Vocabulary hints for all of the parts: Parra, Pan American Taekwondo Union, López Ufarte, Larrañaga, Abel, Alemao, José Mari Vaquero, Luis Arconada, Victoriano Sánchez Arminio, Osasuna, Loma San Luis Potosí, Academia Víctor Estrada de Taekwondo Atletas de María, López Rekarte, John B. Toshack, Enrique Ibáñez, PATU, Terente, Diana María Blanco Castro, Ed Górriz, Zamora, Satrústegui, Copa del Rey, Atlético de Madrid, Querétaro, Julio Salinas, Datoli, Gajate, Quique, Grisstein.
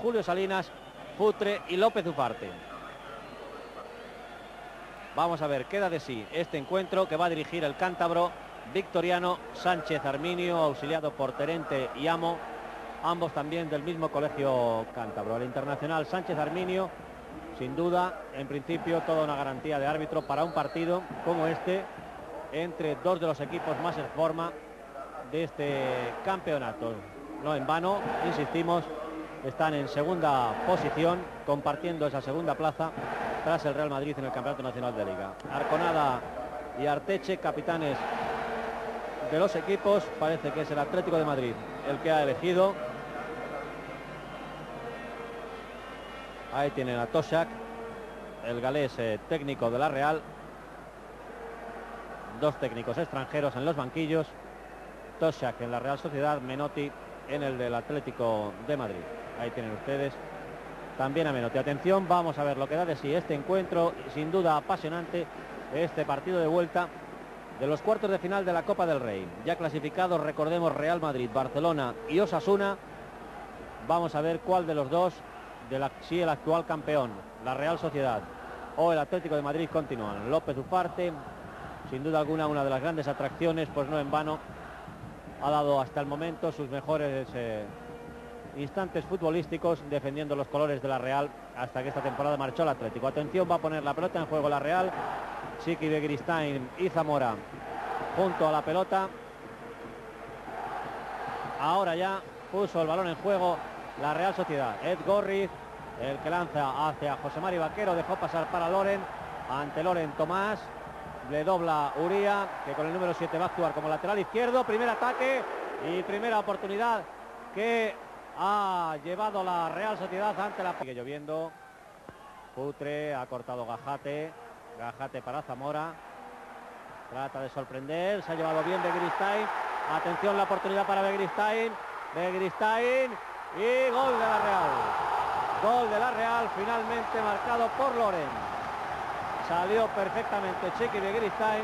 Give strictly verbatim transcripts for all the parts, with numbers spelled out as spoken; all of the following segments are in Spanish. Julio Salinas, Futre y López Ufarte. Vamos a ver, queda de sí este encuentro que va a dirigir el cántabro Victoriano Sánchez Arminio, auxiliado por Terente y Amo, ambos también del mismo colegio cántabro. El internacional Sánchez Arminio, sin duda, en principio toda una garantía de árbitro para un partido como este, entre dos de los equipos más en forma de este campeonato. No en vano, insistimos, están en segunda posición, compartiendo esa segunda plaza tras el Real Madrid en el Campeonato Nacional de Liga. Arconada y Arteche, capitanes de los equipos. Parece que es el Atlético de Madrid el que ha elegido. Ahí tienen a Toshack, el galés eh, técnico de la Real. Dos técnicos extranjeros en los banquillos. Toshack en la Real Sociedad, Menotti en el del Atlético de Madrid. Ahí tienen ustedes también a Menotti. Atención, vamos a ver lo que da de sí este encuentro, sin duda apasionante, este partido de vuelta de los cuartos de final de la Copa del Rey. Ya clasificados, recordemos, Real Madrid, Barcelona y Osasuna. Vamos a ver cuál de los dos, de la, si el actual campeón, la Real Sociedad o el Atlético de Madrid, continúan. López Ufarte, sin duda alguna, una de las grandes atracciones, pues no en vano ha dado hasta el momento sus mejores eh, instantes futbolísticos defendiendo los colores de la Real hasta que esta temporada marchó al Atlético. Atención, va a poner la pelota en juego la Real. Chiqui Beguiristáin y Zamora junto a la pelota. Ahora ya puso el balón en juego la Real Sociedad. Ed Górriz, el que lanza hacia José Mari Vaquero, dejó pasar para Loren. Ante Loren, Tomás. Le dobla Uría, que con el número siete va a actuar como lateral izquierdo. Primer ataque y primera oportunidad que ha llevado la Real Sociedad ante la... Sigue lloviendo. Futre ha cortado Gajate. Gajate para Zamora. Trata de sorprender. Se ha llevado bien Beguiristáin. Atención, la oportunidad para Beguiristáin. Beguiristáin. Y gol de la Real. Gol de la Real, finalmente marcado por Loren. Salió perfectamente Chiqui Beguiristáin,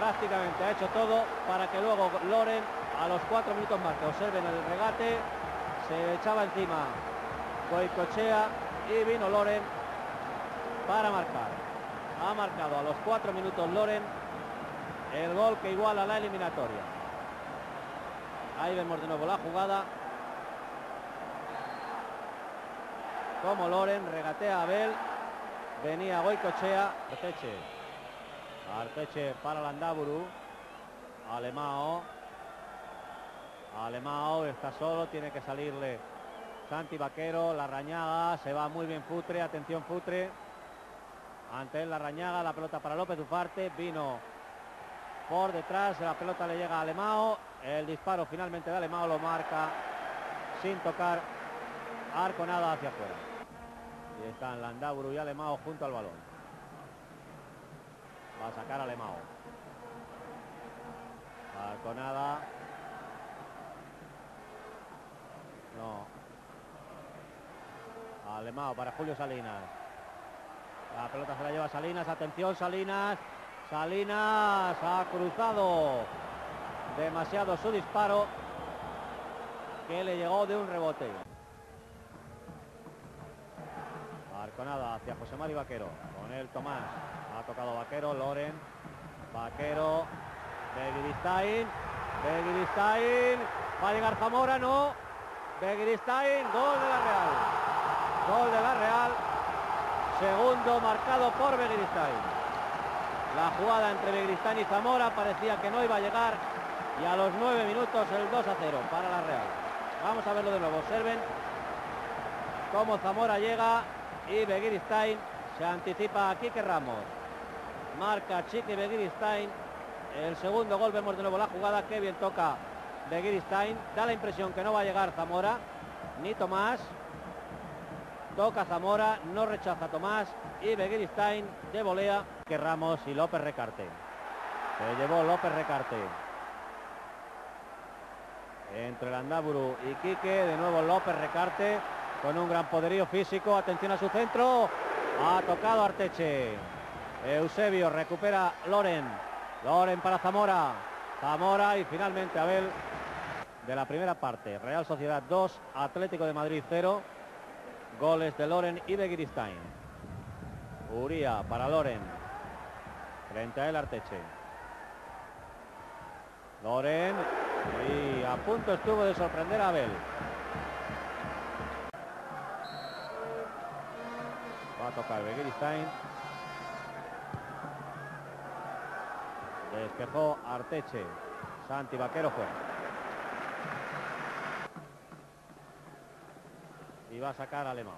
prácticamente ha hecho todo para que luego Loren, a los cuatro minutos más, que observen el regate, se echaba encima Goikoetxea y vino Loren para marcar. Ha marcado a los cuatro minutos Loren el gol que iguala la eliminatoria. Ahí vemos de nuevo la jugada, como Loren regatea a Abel. Venía Goikoetxea. Arteche. Arteche para Landaburu. Alemao. Alemao está solo. Tiene que salirle Santi Vaquero. Larrañaga. Se va muy bien Futre. Atención Futre. Ante él Larrañaga. La pelota para López Ufarte. Vino por detrás. La pelota le llega a Alemao. El disparo finalmente de Alemao lo marca sin tocar Arconada hacia afuera. Y están Landaburu y Alemao junto al balón. Va a sacar Alemao. Arconada. No. Alemao para Julio Salinas. La pelota se la lleva Salinas. Atención Salinas. Salinas ha cruzado demasiado su disparo, que le llegó de un rebote. Arconada hacia José Mari Vaquero. Con él Tomás. Ha tocado Vaquero. Loren. Vaquero. Beguiristáin. Beguiristáin. Va a llegar Zamora. No. Beguiristáin. Gol de la Real. Gol de la Real. Segundo marcado por Beguiristáin. La jugada entre Beguiristáin y Zamora parecía que no iba a llegar. Y a los nueve minutos el dos a cero para la Real. Vamos a verlo de nuevo. Observen cómo Zamora llega. Y Beguiristáin se anticipa a Quique Ramos. Marca Chiqui Beguiristáin el segundo gol. Vemos de nuevo la jugada. Qué bien toca Beguiristáin. Da la impresión que no va a llegar Zamora ni Tomás. Toca Zamora, no rechaza Tomás. Y Beguiristáin de volea. Que Ramos y López Rekarte. Se llevó López Rekarte. Entre Landaburu y Quique. De nuevo López Rekarte. Con un gran poderío físico. Atención a su centro. Ha tocado Arteche. Eusebio recupera Loren. Loren para Zamora. Zamora y finalmente Abel. de la primera parte. Real Sociedad dos, Atlético de Madrid cero. Goles de Loren y Beguiristáin. Uría para Loren. Frente a él Arteche. Loren. Y a punto estuvo de sorprender a Abel. Va a tocar Beguiristáin. Despejó Arteche. Santi Vaquero juega. Y va a sacar a Alemao.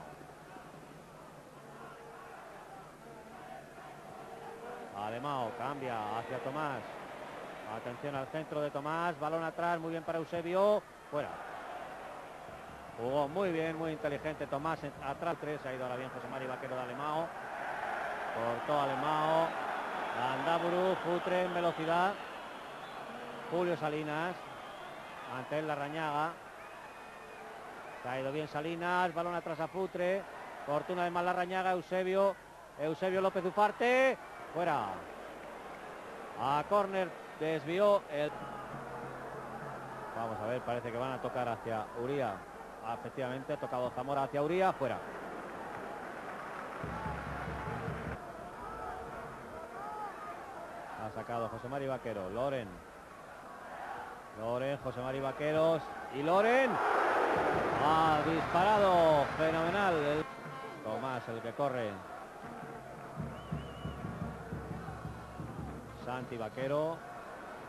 Alemao cambia hacia Tomás. Atención al centro de Tomás. Balón atrás. Muy bien para Eusebio. Fuera. Jugó muy bien, muy inteligente Tomás. Atrás tres. Ha ido ahora bien José Mari Vaquero de Alemao. Cortó Alemao. Landaburu. Futre en velocidad. Julio Salinas. Ante él Larrañaga. Se ha ido bien Salinas. Balón atrás a Futre. Cortó una vez más Larrañaga. Eusebio. Eusebio López Ufarte. Fuera. A córner desvió el... Vamos a ver, parece que van a tocar hacia Uría. Efectivamente, ha tocado Zamora hacia Uría. Fuera. Ha sacado José Mari Vaquero. Loren. Loren, José Mari Vaqueros. Y Loren. Ha disparado. Fenomenal. El... Tomás, el que corre. Santi Vaquero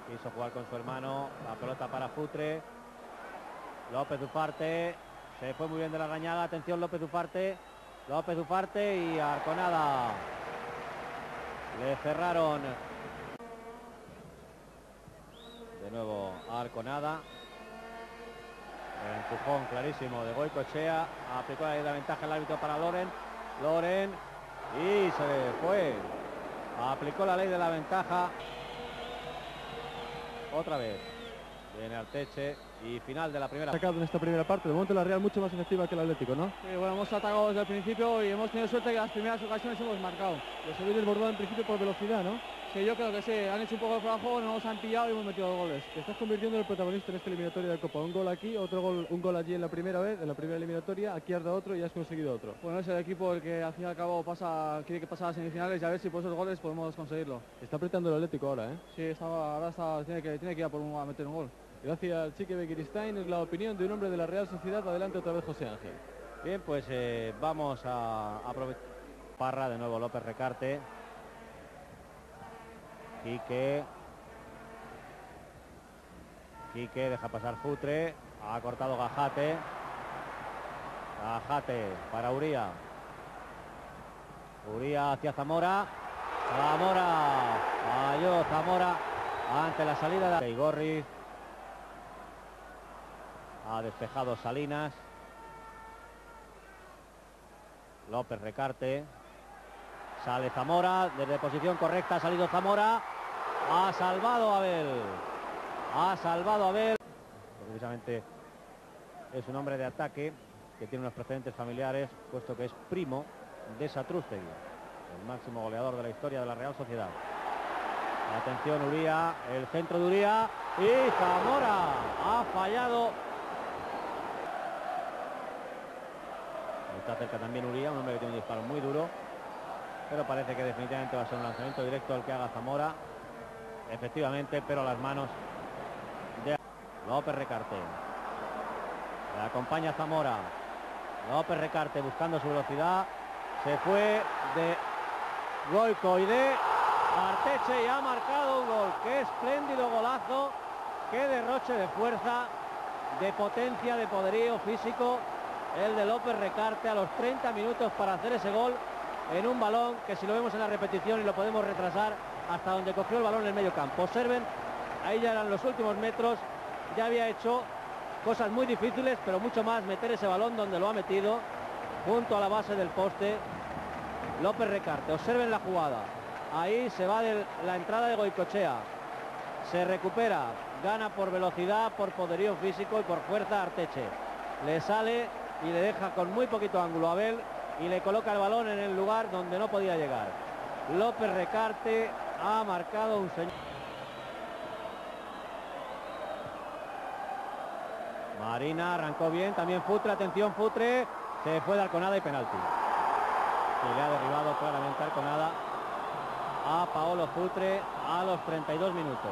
quiso jugar con su hermano, la pelota para Futre. López Ufarte se fue muy bien de la Larrañaga. Atención López Ufarte, López Ufarte y Arconada. Le cerraron de nuevo a Arconada. El empujón clarísimo de Goikoetxea. Aplicó ahí la ventaja el árbitro para Loren. Loren y se fue. Aplicó la ley de la ventaja. Otra vez. Viene Arteche. Y final de la primera. Sacado en esta primera parte. De momento la Real mucho más efectiva que el Atlético, ¿no? Sí, bueno, hemos atacado desde el principio y hemos tenido suerte que las primeras ocasiones hemos marcado. Los servicios desbordados en principio por velocidad, ¿no? Sí, yo creo que sí. Han hecho un poco de trabajo, nos han pillado y hemos metido dos goles. Te estás convirtiendo en el protagonista en esta eliminatoria de Copa. Un gol aquí, otro gol, un gol allí en la primera vez, en la primera eliminatoria. Aquí has dado otro y has conseguido otro. Bueno, es el equipo el que al fin y al cabo pasa, quiere que pase a las semifinales y a ver si por esos goles podemos conseguirlo. Está apretando el Atlético ahora, ¿eh? Sí, está, ahora está, tiene, que, tiene que ir a, por un, a meter un gol. Gracias, Chiqui Beguiristáin. Es la opinión de un hombre de la Real Sociedad. Adelante otra vez, José Ángel. Bien, pues eh, vamos a aprovechar. Parra de nuevo, López Rekarte. Quique. Quique deja pasar Futre. Ha cortado Gajate. Gajate para Uría. Uría hacia Zamora. Zamora. Falló Zamora ante la salida de Ed Górriz. Ha despejado Salinas. López Rekarte. Sale Zamora. Desde posición correcta ha salido Zamora. Ha salvado Abel. Ha salvado Abel. Precisamente es un hombre de ataque que tiene unos precedentes familiares, puesto que es primo de Satrústegui, el máximo goleador de la historia de la Real Sociedad. Atención Uría, el centro de Uría. Y Zamora ha fallado. Está cerca también Uría, un hombre que tiene un disparo muy duro. Pero parece que definitivamente va a ser un lanzamiento directo el que haga Zamora. Efectivamente, pero a las manos de López Rekarte. Le acompaña Zamora. López Rekarte buscando su velocidad. Se fue de Goico y de Arteche y ha marcado un gol. Qué espléndido golazo. Qué derroche de fuerza, de potencia, de poderío físico. El de López Rekarte a los treinta minutos para hacer ese gol. En un balón que si lo vemos en la repetición y lo podemos retrasar hasta donde cogió el balón en el medio campo. Observen, ahí ya eran los últimos metros, ya había hecho cosas muy difíciles, pero mucho más meter ese balón donde lo ha metido, junto a la base del poste, López Rekarte. Observen la jugada, ahí se va de la entrada de Goikoetxea, se recupera, gana por velocidad, por poderío físico y por fuerza Arteche. Le sale y le deja con muy poquito ángulo a Abel, y le coloca el balón en el lugar donde no podía llegar. López Rekarte ha marcado un señor. Marina arrancó bien, también Futre, atención Futre, se fue de Arconada y penalti. Y le ha derribado claramente Arconada a Paolo Futre a los treinta y dos minutos.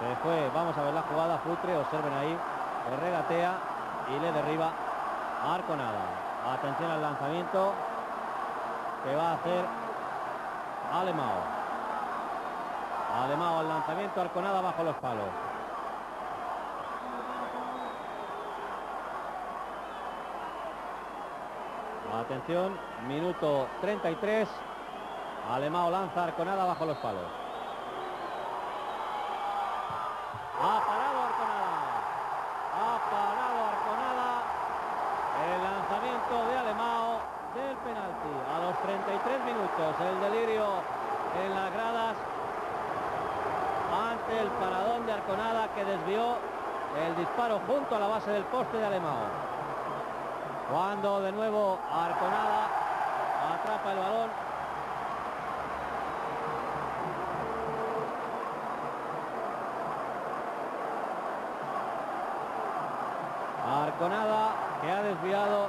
Se fue, vamos a ver la jugada, Futre, observen ahí, le regatea y le derriba a Arconada. Atención al lanzamiento que va a hacer Alemao. Alemao al lanzamiento, Arconada bajo los palos. Atención, minuto treinta y tres, Alemao lanza, Arconada bajo los palos. Ha parado Arconada, ha parado Arconada, el lanzamiento de Alemao del penalti. A los treinta y tres minutos, el delirio en las gradas ante el paradón de Arconada que desvió el disparo junto a la base del poste de Alemao. Cuando de nuevo Arconada atrapa el balón. Arconada que ha desviado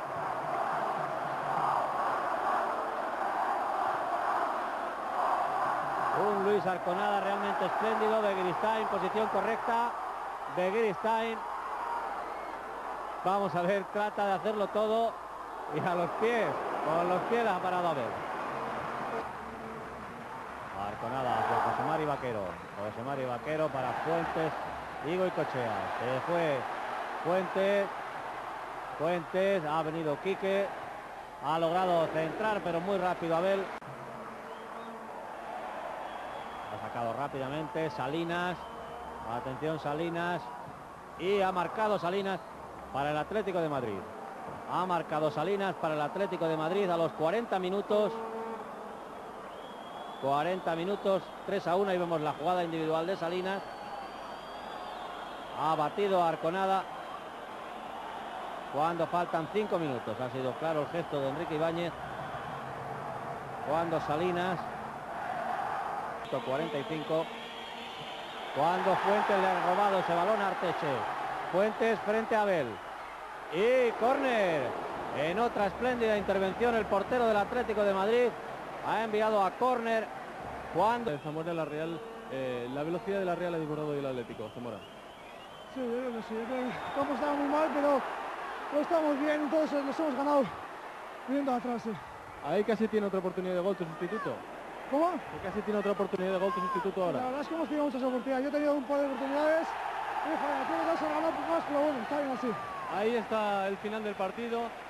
un Luis Arconada realmente espléndido de Grisstein, posición correcta de Grisstein. Vamos a ver, trata de hacerlo todo y a los pies, con los pies ha parado Abel. Arconada hacia José Mari Vaquero, José Mari Vaquero para Fuentes y Goikoetxea. Se fue Fuentes, Fuentes, ha venido Quique, ha logrado centrar pero muy rápido Abel. Ha sacado rápidamente Salinas, atención Salinas, y ha marcado Salinas para el Atlético de Madrid. Ha marcado Salinas para el Atlético de Madrid a los cuarenta minutos. cuarenta minutos, tres a uno. Ahí vemos la jugada individual de Salinas. Ha batido a Arconada cuando faltan cinco minutos. Ha sido claro el gesto de Enrique Ibáñez. Cuando Salinas. cuarenta y cinco. Cuando Fuentes le ha robado ese balón a Arteche. Fuentes frente a Abel y córner. En otra espléndida intervención el portero del Atlético de Madrid ha enviado a córner cuando Zamora la Real, eh, la velocidad de la Real ha disgustado del Atlético. Zamora. Sí, yo no sé, hemos estado muy mal, pero no estamos bien, entonces nos hemos ganado viendo atrás. Sí. Ahí casi tiene otra oportunidad de gol tu sustituto. ¿Cómo? Que casi tiene otra oportunidad de gol tu sustituto ahora. La verdad es que hemos tenido muchas oportunidades. Yo he tenido un par de oportunidades. Ahí está el final del partido,